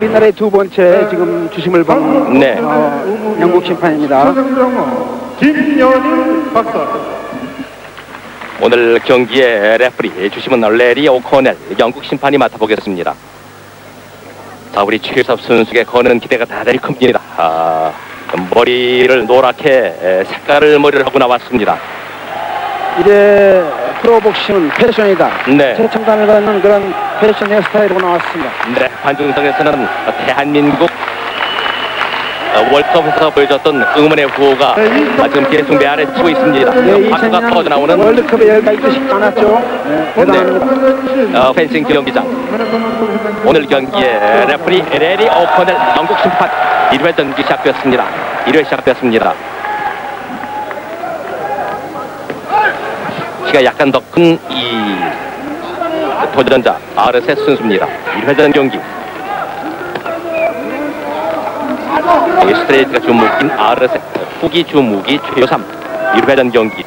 우리나라의 두 번째 지금 주심을 받는 네. 영국 심판입니다. 김연일 박사. 오늘 경기의 레프리 주심은 레리 오코넬 영국 심판이 맡아보겠습니다. 자, 우리 최유섭 선수의 거는 기대가 다들 큽니다. 머리를 노랗게 색깔을 머리를 하고 나왔습니다. 이제 프로복싱은 패션이다. 네. 최첨단을 갖는 그런 패션 헤어스타일로 나왔습니다. 네. 관중석에서는 대한민국 월드컵에서 보여줬던 응원의 구호가 지금 계속 내 아래 치고 있습니다. 네, 박수가 터져 나오는 월드컵에 여기가 있듯이 많았죠. 네, 대단합니다. 펜싱 경기장 오늘 경기에 레프리 레리 오커넬 영국 심판 1회 경기 시작되었습니다. 1회 시작되었습니다. 키가 약간 더 큰 이 도전자 아르세 선수입니다. 1회전 경기 스트레이트가 주무기인 아르세 후기 주무기 최요삼 1회전 경기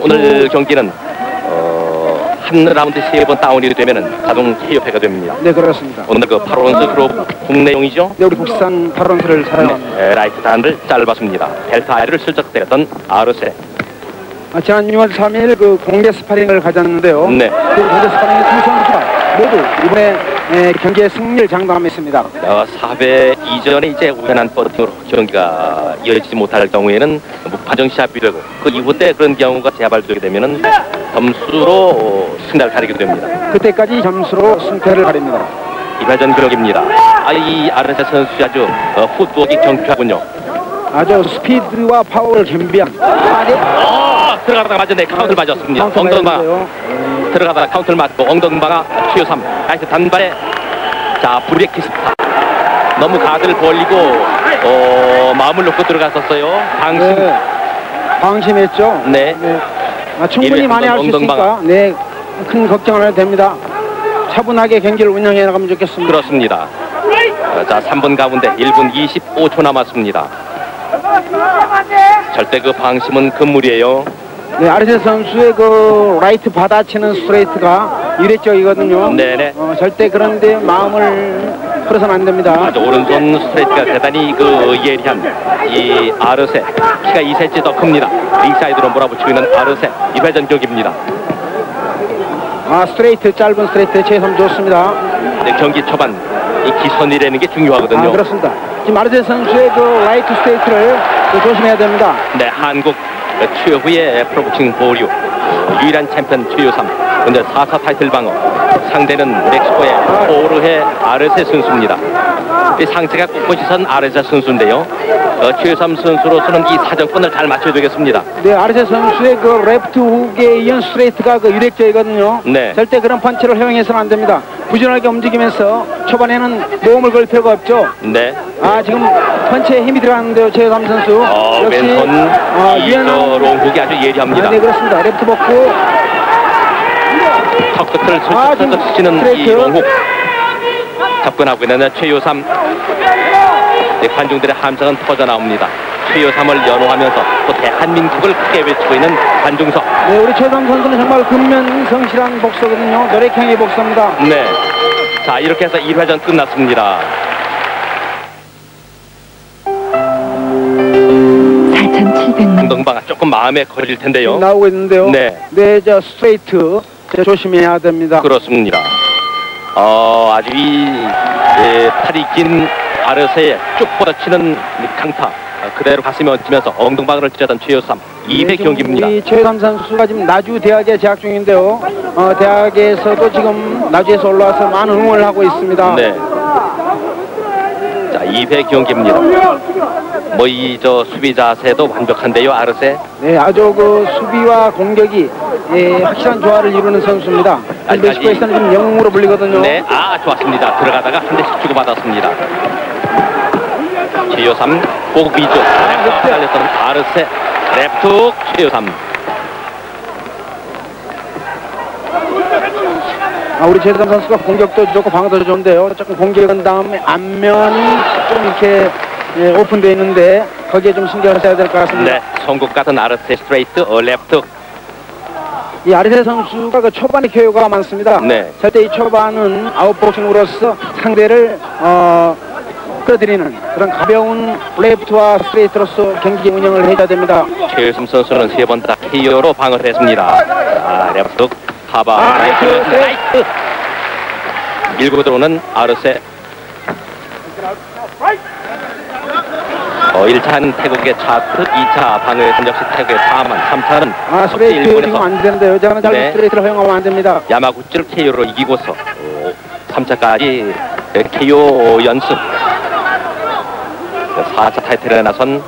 오늘 경기는 한 라운드 3번 다운이 되면은 자동 KO가 됩니다. 네, 그렇습니다. 오늘 그 8온스 그룹 국내용이죠? 네, 우리 국산 8온스를 사용합니다. 네, 라이트 단을 짧았습니다. 델타 아이를 슬쩍 때렸던 아르세 지난 6월 3일 그 공개 스파링을 가졌는데요. 네. 그 공개 스파링의 두 선수가 모두 이번에 경기에 승리를 장담했습니다. 4회 이전에 이제 우연한 버팅으로 경기가 이어지지 못할 경우에는 무파정 시합이 되고 그 이후 때 그런 경우가 재발되게 되면은 점수로 승자를 가리게 됩니다. 그때까지 점수로 승패를 가립니다. 1회전 기록입니다. 이 아르세 선수 아주 풋복이 경쾌하군요. 아주 스피드와 파워를 겸비한 들어가다가 맞았네. 카운트를 맞았습니다. 엉덩방아 들어가다가 카운트를 맞고 엉덩방아 최요삼 나이스 단발에 자 브레이크 스파 너무 가드를 벌리고 마음을 놓고 들어갔었어요. 방심 네. 방심했죠. 네. 네. 충분히 많이 할 수 있으니까 네. 큰 걱정 안 해도 됩니다. 차분하게 경기를 운영해 나가면 좋겠습니다. 그렇습니다. 자 3분 가운데 1분 25초 남았습니다. 절대 그 방심은 금물이에요. 네, 아르세 선수의 그 라이트 받아치는 스트레이트가 유래적이거든요. 네네. 절대 그런데 마음을 풀어서는 안 됩니다. 맞아, 오른손 스트레이트가 대단히 그 예리한 이 아르세 키가 2cm 더 큽니다. 링사이드로 몰아붙이고 있는 아르세 2회전 경기입니다. 스트레이트 짧은 스트레이트 최선 좋습니다. 네, 경기 초반 이 기선이라는 게 중요하거든요. 그렇습니다. 지금 아르세 선수의 그 라이트 스트레이트를 조심해야 됩니다. 네, 한국 최후의 프로복싱 보류 유일한 챔피언 최요삼 근데 4차 타이틀 방어 상대는 멕시코의 호르헤 아르세 선수입니다. 이 상체가 꼿꼿이 선 아르세 선수인데요. 최요삼 선수로서는 이 사정권을 잘 맞춰야 되겠습니다. 네, 아르세 선수의 그 레프트 훅에 이은 스트레이트가 그 유력적이거든요. 네. 절대 그런 펀치를 허용해서는 안 됩니다. 부지런하게 움직이면서 초반에는 몸을 걸 필요가 없죠. 네. 지금 펀치에 힘이 들어갔는데요. 최요삼 선수 역시 왼손 롱훅이 아주 예리합니다. 네, 그렇습니다. 레프트 벗고 턱 끝을 슬쩍 스치는 이 롱훅 접근하고 있는 최요삼 네, 관중들의 함성은 터져나옵니다. 최요삼을 연호하면서 또 대한민국을 크게 외치고 있는 관중석. 네, 우리 최요삼 선수는 정말 근면 성실한 복서거든요. 노력형의 복서입니다. 네, 자 이렇게 해서 1회전 끝났습니다. 4,700만 엉덩방아 조금 마음에 걸릴 텐데요. 나오고 있는데요. 네, 네, 저 스트레이트 조심해야 됩니다. 그렇습니다. 아주 팔이 긴 아르세에 쭉 뻗어치는 강타 그대로 가슴에 얹히면서 엉덩방아를 찌르던 최요삼 200 경기입니다. 이 최요삼 선수가 지금 나주 대학에 재학 중인데요. 대학에서도 지금 나주에서 올라와서 많은 응원을 하고 있습니다. 네. 자 200 경기입니다. 뭐 이 저 수비 자세도 완벽한데요, 아르세. 네, 아주 그 수비와 공격이 확실한 조화를 이루는 선수입니다. 멕시코에서는 좀 영웅으로 불리거든요. 네, 좋았습니다. 들어가다가 한 대씩 주고 받았습니다. 최요삼 꼭 위쪽 살렸던 아르세 랩툭 최요삼. 우리 최요삼 선수가 공격도 좋고 방어도 좋은데요. 조금 공격한 다음에 앞면이 좀 이렇게 오픈되어 있는데 거기에 좀 신경을 써야 될 것 같습니다. 네, 송국 같은 아르세 스트레이트 랩툭 이 아르세 선수가 그 초반에 기회가 많습니다. 네. 절대 이 초반은 아웃복싱으로서 상대를 끌어들이는 그런 가벼운 레프트와 스트레이트로서 경기 운영을 해야 됩니다. 최유승 선수는 세 번 다 KO로 방어를 했습니다. 아, 레프트 하바 라이트 라이트 밀고 들어오는 아르세. 1차는 태국의 차트, 2차 방어에선 역시 태국의 4만, 3차는 스트레이트 안 되는데 여자는 잘 스트레이트를 허용하면 안 됩니다. 야마구치를 KO로 이기고서 3차까지 KO 연습. 4차 타이틀에 나선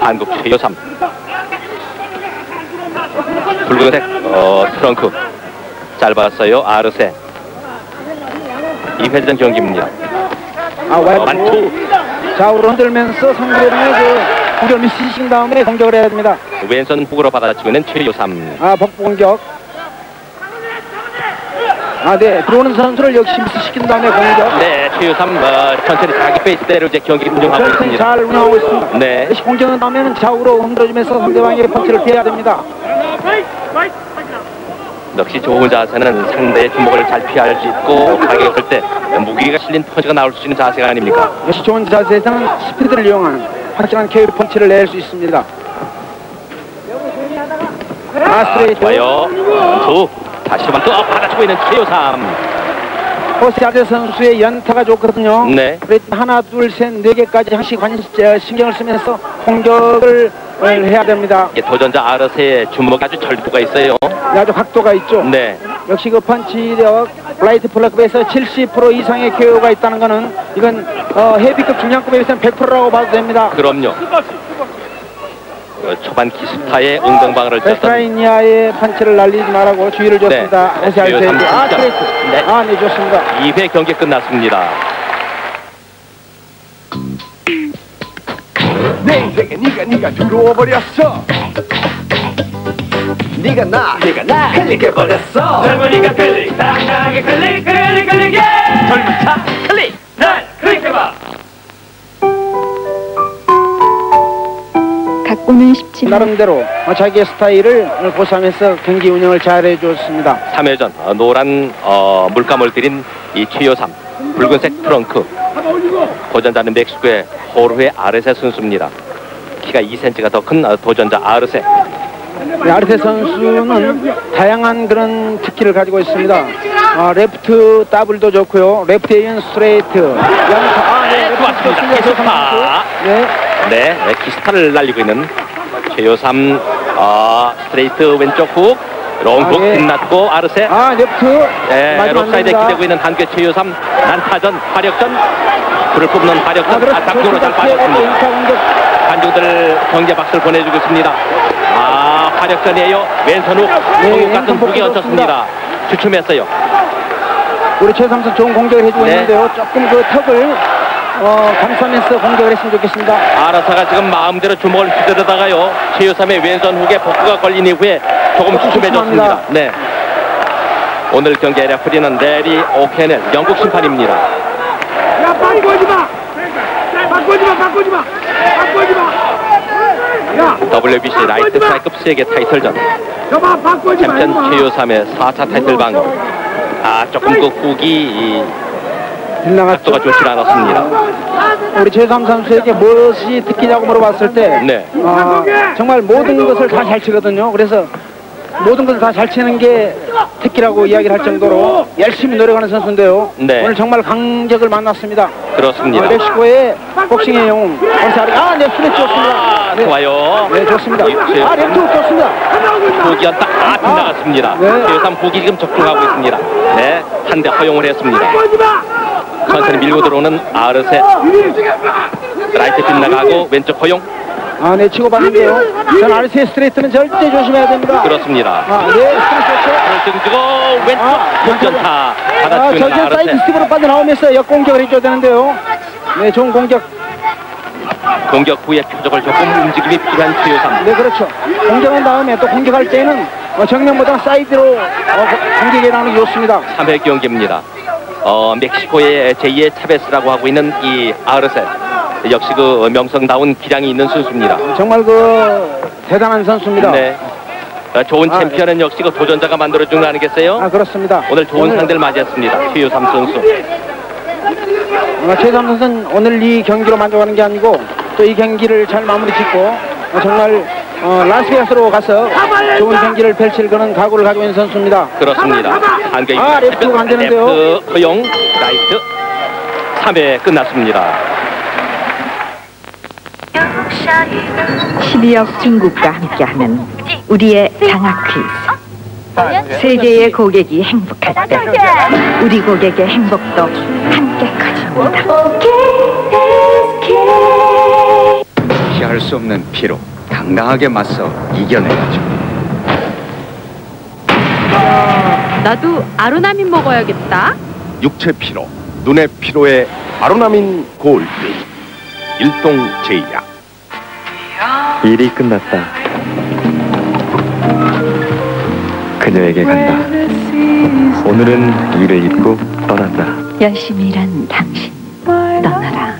한국 최요삼. 붉은색 트렁크 짧았어요. 아르세. 2회전 경기입니다. 만투 좌우로 흔들면서 상대방의 공격을 미치신 다음에 공격을 해야 됩니다. 왼손 북으로 받아치고 있는 최요삼. 복부 공격. 네, 들어오는 선수를 역시 미스시킨 다음에 공격. 네, 최유삼 천천히 자기 페이스대로 이제 경기를 운영하고 있습니다. 잘 운영하고 있습니다. 네. 공격은 나면 좌우로 흔들어주면서 상대방의 펀치를 피해야 됩니다. 역시 좋은 자세는 상대의 주먹을 잘 피할 수 있고 가격을 할 때 무기가 실린 펀치가 나올 수 있는 자세가 아닙니까? 역시 좋은 자세에서는 스피드를 이용한 확실한 KO 펀치를 낼 수 있습니다. 스트레이트. 좋아요. 다시 한번 또 받아치고 있는 최요삼. 호세아제 선수의 연타가 좋거든요. 네. 그래서 하나, 둘, 셋, 네 개까지 한씩 신경을 쓰면서 공격을 해야 됩니다. 예, 도전자 아르세의 주먹 아주 절도가 있어요. 네, 아주 각도가 있죠. 네. 역시 그 펀치력 라이트 플러급에서 70% 이상의 KO가 있다는 거는 이건 헤비급 중량급에 비해서는 100%라고 봐도 됩니다. 그럼요. 초반 기습타의 운동방어를 쳤던 베스트라인이아의 판치를 날리지 말라고 주의를 줬습니다. 네. 네. 네, 좋습니다. 2회 경기 끝났습니다. 내 인생에 네가 들어와버렸어. 네가 나 클릭해버렸어. 젊은이가 클릭 당당하게 클릭해 젊은 차 클릭 날 클릭해봐. 나름대로 자기의 스타일을 고수하면서 경기 운영을 잘해줬습니다. 3회전 노란 물감을 들인 이 최요삼. 붉은색 트렁크. 도전자는 멕시코의 호르헤 아르세 선수입니다. 키가 2cm가 더 큰 도전자 아르세. 네, 아르세 선수는 다양한 그런 특기를 가지고 있습니다. 레프트 더블도 좋고요. 레프트에 의한 스트레이트. 좋았습니다. 기습타. 네, 기습타를 날리고 있는 최요삼. 스트레이트 왼쪽 훅 롱훅 빛났고. 아르세 레프트. 네, 롭사이드에 기대고 있는 한국의 최요삼. 난타전 화력전 불을 뿜는 화력전. 아닥도로 잘 빠졌습니다. 관중들 경제 박수를 보내주고 있습니다. 화력전이에요. 왼손 훅 같은 훅이 얹혔습니다. 주춤했어요. 우리 최삼선 좋은 공격을 해주고 있는데요. 조금 그 턱을 감싸면서 공격을 했으면 좋겠습니다. 아르세가 지금 마음대로 주먹을 휘두르다가요 최요삼의 왼손 훅에 복부가 걸린 이후에 조금 주춤해졌습니다. 네. 오늘 경기 레프리는 레리 오케넬 영국 심판입니다. 야, 바꾸지 마. WBC 라이트 스트라이크급 세계 타이틀전 챔피언 최요삼의 4차 타이틀 방어. 조금 그 훅이 각도가 좋지 않았습니다. 우리 최요삼 선수에게 무엇이 특기냐고 물어봤을 때 정말 모든 것을 다 잘 치거든요. 그래서 모든 것을 다 잘 치는 게 특기라고 이야기를 할 정도로 열심히 노력하는 선수인데요. 네. 오늘 정말 강적을 만났습니다. 그렇습니다. 멕시코의 복싱의 영웅. 네, 스트레치 좋습니다. 좋아요. 네, 좋습니다. 랩투 좋습니다. 보기였다. 빗나갔습니다. 최요삼 보기 지금 적중하고 있습니다. 네, 한 대 허용을 했습니다. 천천히 밀고 들어오는 아르세. 라이트 빗나가고 왼쪽 허용. 네, 치고 봤는데요. 전 아르세 스트레이트는 절대 조심해야 됩니다. 그렇습니다. 스트레이트 주고 왼쪽 역전타. 받아치고 아르세. 사이드 스텝으로 빠져나오면서 역공격을 해줘야 되는데요. 네, 좋은 공격. 공격 후에 표적을 조금 움직임이 필요한 최요삼. 네, 그렇죠. 공격한 다음에 또 공격할 때는 정면보다 사이드로 공격해 나오는 게 좋습니다. 3회 경기입니다. 멕시코의 제2의 차베스라고 하고 있는 이 아르세. 역시 그 명성다운 기량이 있는 선수입니다. 정말 그 대단한 선수입니다. 네. 좋은 챔피언은 역시 그 도전자가 만들어주는 거 아니겠어요? 그렇습니다. 오늘 좋은 상대를 맞이했습니다. 최요삼 선수. 최요삼 선수는 오늘 이 경기로 만족하는 게 아니고 또 이 경기를 잘 마무리 짓고 정말 라스베이거스로 가서 좋은 경기를 펼칠 거는 각오를 가지고 있는 선수입니다. 그렇습니다. 레프트가 안 되는데요. 허용 라이트 3회 끝났습니다. 12억 중국과 함께하는 우리의 장학 퀴즈. 세계의 고객이 행복할 때 우리 고객의 행복도 함께 커집니다. 피할 수 없는 피로 당당하게 맞서 이겨내야죠. 나도 아로나민 먹어야겠다. 육체 피로, 눈의 피로에 아로나민 골드 일동 제약. 일이 끝났다. 그녀에게 간다. 오늘은 일을 잊고 떠난다. 열심히 일한 당신 떠나라.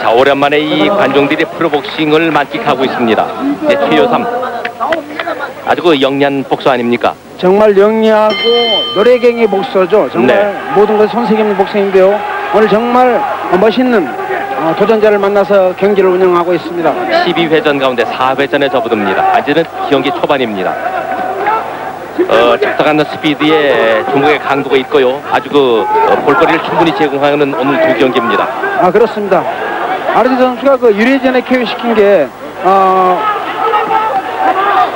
자, 오랜만에 이 관중들이 프로복싱을 만끽하고 있습니다. 네, 최요삼 아주 그 영리한 복수 아닙니까? 정말 영리하고 노래갱의 복수죠. 정말 네. 모든 것이 손색없는 복수인데요. 오늘 정말 멋있는 도전자를 만나서 경기를 운영하고 있습니다. 12회전 가운데 4회전에 접어듭니다. 아직은 경기 초반입니다. 적당한 스피드에 중국의 강도가 있고요. 아주 그 볼거리를 충분히 제공하는 오늘 두 경기입니다. 그렇습니다. 아르디 선수가 그 유리전에 KO시킨 게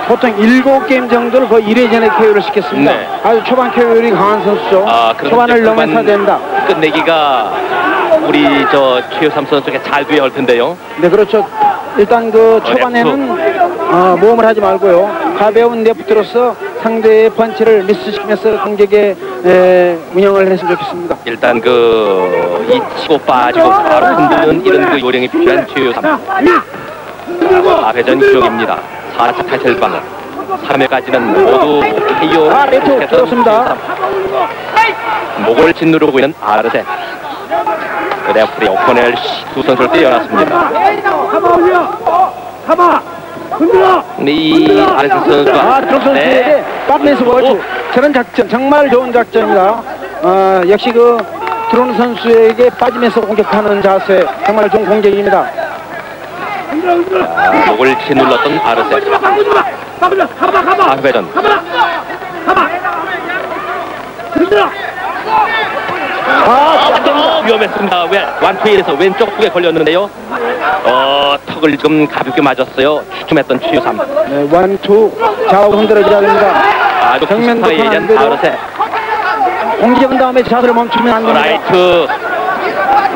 보통 7게임 정도를 거의 1회전에 KO를 시켰습니다. 네. 아주 초반 KO율이 강한 선수죠. 초반을 넘어서야 된다. 끝내기가 우리 저 최요삼 선수에게 잘 되어 올 텐데요. 네, 그렇죠. 일단 그 초반에는 모험을 하지 말고요. 가벼운 레프트로서 상대의 펀치를 미스시키면서 공격에 운영을 했으면 좋겠습니다. 일단 그 이 치고 빠지고 바로 흔드는 이런 그 요령이 필요한 최요삼. 4회전 기록입니다. 4차 탈출방은 3회까지는 모두 KO. 레프트 좋습니다. 목을 짓누르고 있는 아르세. 레프리 오코넬 두 선수를 떼어놨습니다. 이 아르세 선수가 트럭 선수에게 빠르면서 보여줘. 저런 작전 정말 좋은 작전입니다. 역시 그 드론 선수에게 빠지면서 공격하는 자세 정말 좋은 공격입니다. 목을 짓눌렀던 아르세. 4회전 위험했습니다. 완투에서 왼쪽 쪽에 걸렸는데요. 턱을 좀 가볍게 맞았어요. 추춤했던 최요삼. 네, 완투 좌우 흔들어줘야 됩니다. 아주 정면도 편한데 공격한 다음에 자세를 멈추면 안 됩니다. 라이트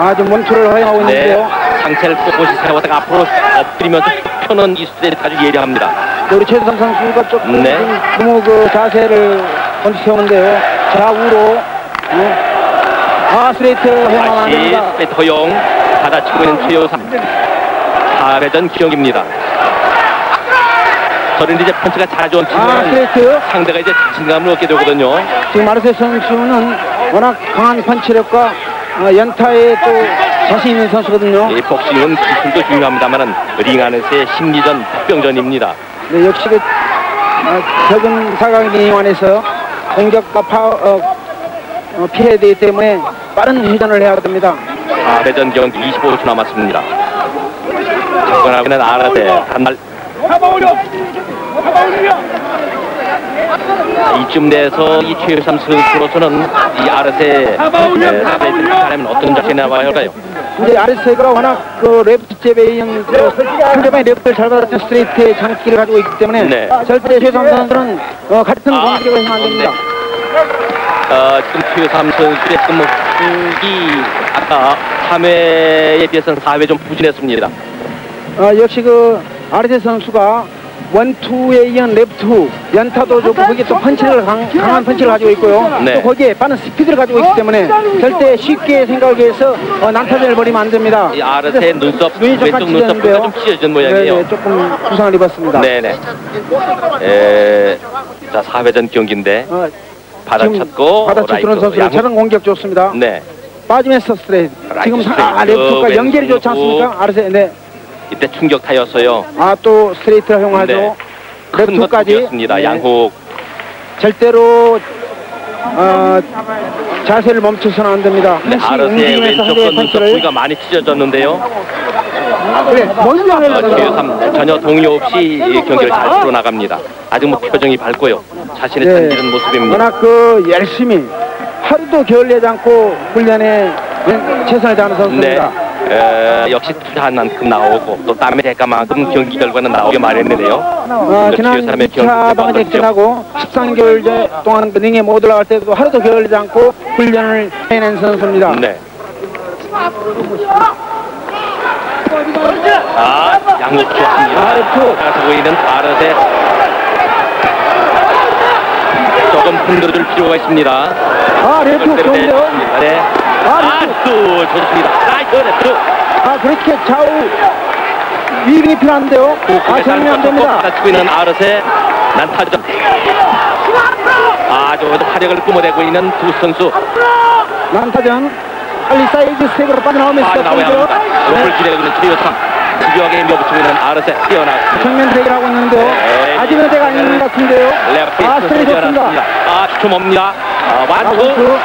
아주 멈추를 허용하고 있는데요. 상체를 꼿꼿이 세워다가 앞으로 엎드리면서 펴는 이 수대를 아주 예리합니다. 우리 최요삼 선수가 조금 너무 그 자세를 멈추 세우는데요. 좌우로 스트레이트 허용합니다. 스트레이트 허용 받아치고 있는 최요삼. 4회전 기억입니다. 저는 이제 펀치가 잘하죠. 스트레이트 상대가 이제 자신감을 얻게 되거든요. 지금 아르세 선수는 워낙 강한 펀치력과 연타에 또 자신 있는 선수거든요. 이 복싱은 기술도 중요합니다만은 링 안에서의 심리전, 합병전입니다. 네, 역시 그 적은 사각링 안에서 공격과 피해야 되기 때문에 빠른 회전을 해야 됩니다. 회전 경기 25초 남았습니다. 접근하고 있는 아르세 단발. 이쯤 돼서 이 최요삼 선수로서는 이 아르세 사람은 어떤 자세에 나와야 할까요? 이제 아르세가 워낙 그 레프트 제베인 상대방의 레프트를 잘 받았던 스트레이트의 장기를 가지고 있기 때문에 네. 절대 최요삼 선수는 같은 공격을 하면 안 됩니다. 지금 최요삼 선수의 후기 아까 3회에 비해서는 4회 좀 부진했습니다. 역시 그 아르세 선수가 원투에 이은 레프트 연타도 좋고 거기에 또 펀치를 강한 펀치를 가지고 있고요. 네. 또 거기에 빠른 스피드를 가지고 있기 때문에 절대 쉽게 생각해서 난타전을 벌이면 안 됩니다. 이 아르세 눈썹 왼쪽 눈썹뼈가 좀 찢어진 모양이에요. 네네, 조금 부상을 입었습니다. 네네. 자 4회전 경기인데. 받아쳤고 받아치는 선수는 저런 공격 좋습니다. 네. 빠지면서 스트레이트. 지금 레프트가 연결이 좋지 않습니까? 아르세. 네. 이때 충격 타였어요. 아, 또 스트레이트 허용하죠. 네. 큰 것까지였습니다. 네. 양혹. 절대로 자세를 멈춰서는 안 됩니다. 네, 아르세의 왼쪽 눈썹 부위가 많이 찢어졌는데요. 그래, 조여삼 전혀 동요 없이 경기를 잘 풀어나갑니다. 아직 뭐 표정이 밝고요. 자신을 던지는 네. 모습입니다. 워낙 그 열심히 하루도 게을리지 않고 훈련에 최선을 다하는 선수입니다. 네. 역시 투자한 만큼 나오고 또 땀의 대가만큼 경기 결과는 나오게 마련되네요. 지난 2차 방어제격전하고 13개월 동안 링에 못 올라갈 때도 하루도 게을리지 않고 훈련을 해낸 선수입니다. 네. 아, 양목 좋습니다. 나가서 보이는 아르세 조금 흔들어줄 필요가 있습니다. 아, 레프 좋은데요? 네. 아, 또 좋습니다. 아, 그렇게 좌우 위빙이 필요한데요. 아, 정리 안 됩니다. 다치고 있는 아르세 난타전. 아, 저것도 화력을 뿜어대고 있는 두 선수. 난타전. 빨리 사이즈 스텝으로 빠져나오면서 시작하죠. 롱을 기대고 있는 최 요상. 집요하게 밀어붙이고 있는 아르세 뛰어나왔습니다. 정면 대결 하고 있는데요. 네. 아직은 제가 아닌 것 같은데요. 아, 스텝이 좋습니다. 아, 좀 옵니다. 아, 완투.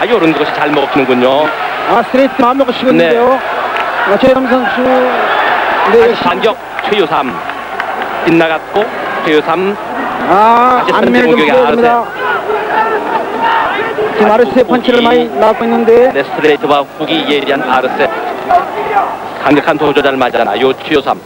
아, 이런 것이 잘 먹어주는군요. 아, 스트레이트 마음먹고 쉬는데요. 네. 최요삼 선수. 네, 반격 최요삼 빗나갔고 최요삼. 아, 안면을 좀 보여줍니다. 지금 아르세 펀치를 많이 나왔고 있는데. 네, 스트레이트와 훅이 예리한 아르세. 강력한 도전을 맞잖아요, 최요삼.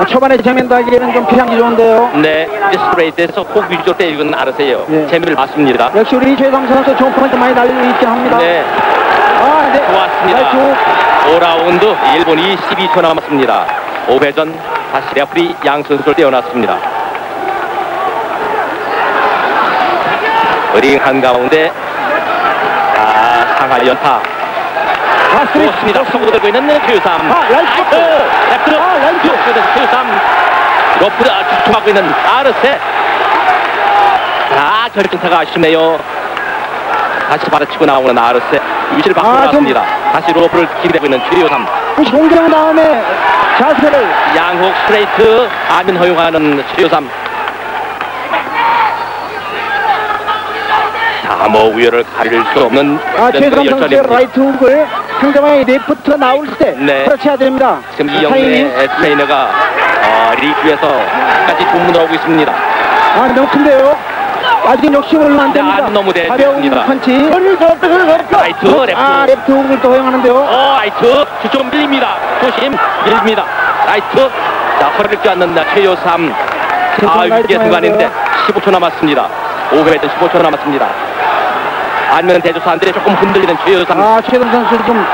아, 초반에 정면 달기에는 좀 피상이 좋은데요. 네, 스트레이트에서 훅 위주로 때리는 아르세요. 네. 재미를 봤습니다. 역시 우리 최요삼 선수 좋은 포인트 많이 날리고 있긴 합니다. 네, 아, 네. 좋았습니다. 5라운드 1분 22초 남았습니다. 5회전 다시 레프리 양 선수를 떼어놨습니다. 링 한가운데 아, 상하 연타. 아, 좋습니다. 성공되고 있는 최요삼. 아, 라이프! 랩트로! 아, 라이프! 최요삼. 러프를 주춤하고 있는 아르세. 아, 결승타가 아쉽네요. 다시 받아치고 나오는 아르세. 위치를 바꾸고 나왔습니다. 다시 러프를 기대고 있는 최요삼. 공격 다음에 자세를. 양혹 스트레이트. 아민 허용하는 최요삼. 자, 뭐 우열을 가릴 수 없는. 아, 최요삼 선수의 라이트 훅을. 상대방이 레프트 나올 때 그렇지 해야 됩니다. 지금 이영래 트레이너가 리뷰에서까지 공문을 하고 있습니다. 아, 너무 큰데요. 아직 욕심을 안 됩니다. 아, 너무 대입니다. 가벼운 펀치. 라이트, 레프트. 아, 레프트 훅을 또 허용하는데요. 라이트. 좀 밀립니다. 조심. 밀립니다. 라이트. 자, 허리를 껴안는다. 최요삼. 아, 이게 순간인데 15초 남았습니다. 5회에서 15초 남았습니다. 아니면 대조사한테 조금 흔들리는 최요삼. 아, 최요삼 선수 좀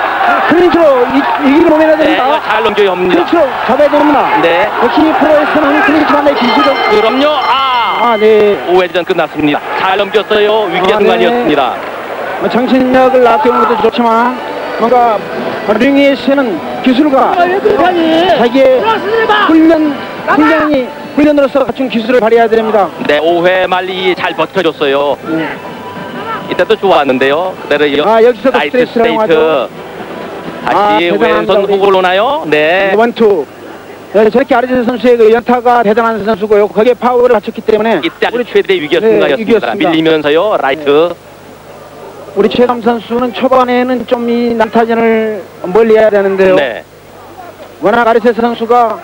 클린치로 이기는 몸이나 됩니다. 네, 잘 넘겨야 합니다. 클린치로 잡아야 됩니다. 네. 역시 프로에서는 클린치로 하나의 기술이죠. 그럼요. 아, 네. 5회전 끝났습니다. 잘 넘겼어요. 위기의 순간이었습니다. 네. 정신력을 낮추는 것도 좋지만 뭔가 링에서는 기술과 자기의 훈련으로서 갖춘 기술을 발휘해야 됩니다. 네, 5회 말리 잘 버텨줬어요. 이때도 좋았는데요. 그대로 여기서 라이트 스트레이트. 다시 왼손 훅을 오나요? 네. 원투. 네, 저렇게 아르세 선수의 그 연타가 대단한 선수고요. 거기에 파워를 갖췄기 때문에 이때 우리 최대의 위기였습니다. 밀리면서요. 라이트. 네. 우리 최요삼 선수는 초반에는 좀 이 난타전을 멀리해야 되는데요. 네. 워낙 아르세 선수가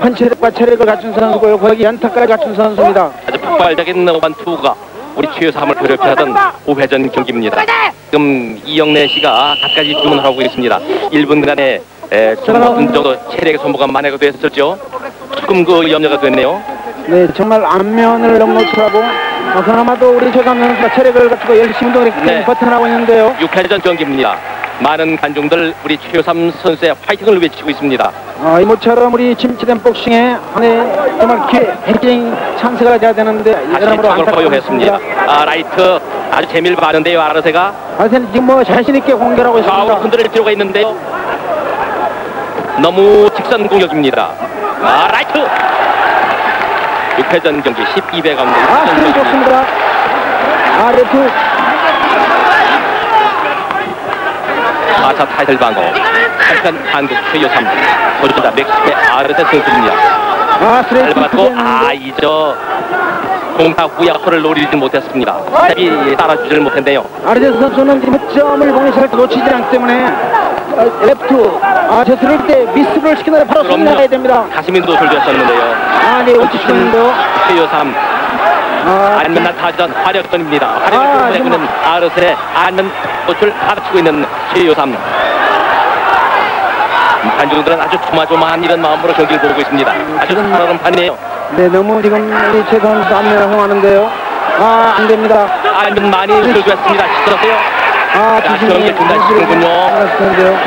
펀치력과 체력을 갖춘 선수고요. 거기 연타까지 갖춘 선수입니다. 아주 폭발적인 원투가 우리 최요삼을 괴롭히던 5회전 경기입니다. 지금 이영래 씨가 갖가지 주문을 하고 있습니다. 1분간에 어느 정도 체력의 소모가 만회가 됐었죠. 조금 그 염려가 됐네요. 네, 정말 안면을 너무 치라고. 그나마도 우리 최요삼 선수가 체력을 갖추고 열심히 운동을 네. 버텨나고 있는데요. 6회전 경기입니다. 많은 관중들 우리 최요삼 선수의 파이팅을 외치고 있습니다. 이모처럼 우리 침체된 복싱에 정말 굉장히 찬스가 돼야 되는데 여러모로 안타깝습니다. 아, 라이트 아주 재미를 봤는데요. 아르세가 아르세는 지금 뭐 자신있게 공격하고 있습니다. 좌우로 흔들릴 필요가 있는데요. 너무 직선 공격입니다. 아, 라이트. 6회전 경기 12배 가운데. 아, 힘이 좋습니다. 아, 레프. 4차 타이틀 방어. 한편 한국 최요삼 도전자 멕시코의 아르세 선수입니다. 잘 받고 이저 공타 후야포를 노리지 못했습니다. 탭이 따라주질 못했네요. 아르세 선수는 지금 점을 공략을 놓치지 않기 때문에 레프트 제스를 때 미스를 시키는 데 바로 승리해야 됩니다. 가시민도 돌렸었는데요. 네, 오치시는도 최요삼 안면 타전 화력전입니다. 화력을 보내는 아르세 안면 도출 받치고 있는 최요삼. 관중들은 아주 조마조마한 이런 마음으로 경기를 보고 있습니다. 아주 사나운 판이네요. 네, 너무 지금 최 선수 안면을 호응하는데요. 안 됩니다. 안면 많이 들어갔습니다. 시끄럽고요. 경기를 중단시키는군요.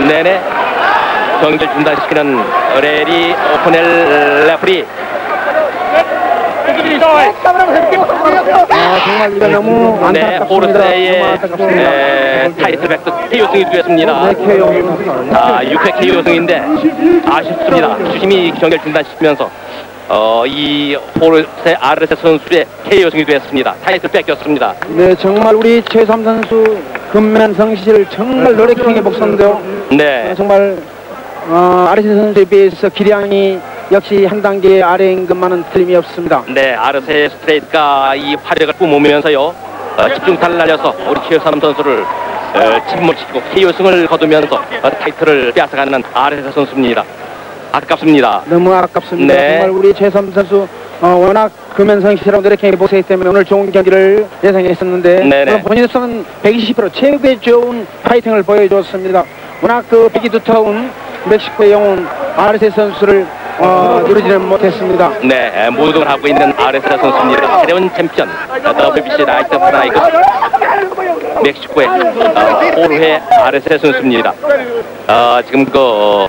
네네. 경기를 중단시키는 레리 오코넬 레프리. 정말 이거 너무 안타깝습니다. 호르세의 타이틀 획득 KO승이 되었습니다. 6회 KO승인데 아쉽습니다. 주심이 경기를 중단시키면서 이 호르세 아르세 선수의 KO승이 되었습니다. 타이틀 뺏겼습니다. 네, 정말 우리 최삼 선수 근면 성실을 정말 노력하게 복선데요. 네, 정말 아르세 선수에 비해서 기량이 역시 한 단계 아래인 것만은 틀림이 없습니다. 네, 아르세 스트레이트가 이 화력을 뿜으면서요. 집중탄을 날려서 우리 최요삼 선수를 침몰시키고 KO승을 거두면서 타이틀을 빼앗아가는 아르세 선수입니다. 아깝습니다. 너무 아깝습니다. 네. 정말 우리 최요삼 선수 워낙 금연성실하고 노력해 보시기 때문에 오늘 좋은 경기를 예상했었는데 본인으로서는 120% 최고의 좋은 파이팅을 보여줬습니다. 워낙 그 비기 두터운 멕시코의 영웅 아르세 선수를 누르지는 못했습니다. 네, 모든 하고 있는 아르세 선수입니다. 새로운 챔피언 WBC 라이트 프라이거 멕시코의 올해 아르세 선수입니다. 지금 그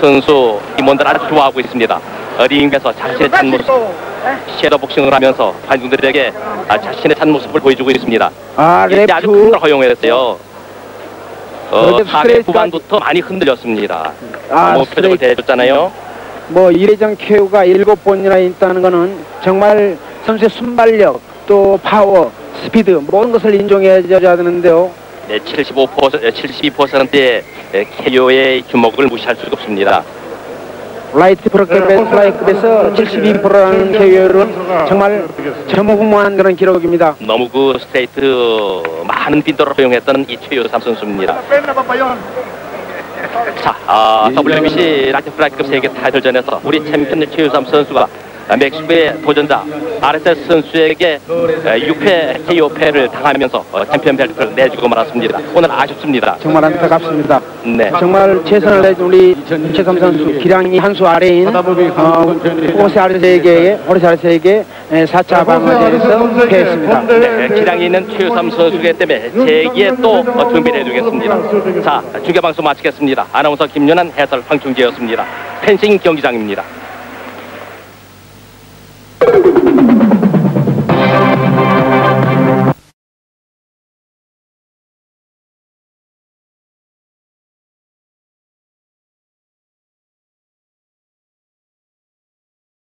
선수 임원들 아주 좋아하고 있습니다. 링에서 자신의 찬 모습, 섀도우 복싱을 하면서 관중들에게 자신의 찬 모습을 보여주고 있습니다. 이때 아주 큰 걸 허용했어요. 4회 후반부터 많이 흔들렸습니다. 뭐 표정을 대줬잖아요. 뭐 1회전 KO가 7번이나 있다는 거는 정말 선수의 순발력, 또 파워, 스피드 모든 것을 인정해줘야 되는데요. 네, 72%의 KO의 주목을 무시할 수가 없습니다. 라이트 프로그램에서 72%라는 KO는 정말 전무후무한 그런 기록입니다. 너무 그 스트레이트 많은 빈도를 허용했던 이 최요삼 선수입니다. 자, WBC 라이트 프라이급 세계 타이틀전에서 우리 챔피언 최요삼 선수가 멕시코의 도전자 아르세 선수에게 6회 KO패를 당하면서 챔피언 벨트를 내주고 말았습니다. 오늘 아쉽습니다. 정말 안타깝습니다. 네, 정말 최선을 다해 우리 최삼 선수 기량이 한 수 아래인 호르세 아르세에게 4차 방어전에서 패했습니다. 네, 기량이 있는 최삼 선수기 때문에 재기에 또 준비를 해주겠습니다. 자, 중계방송 마치겠습니다. 아나운서 김연한, 해설 황충재였습니다. 펜싱 경기장입니다.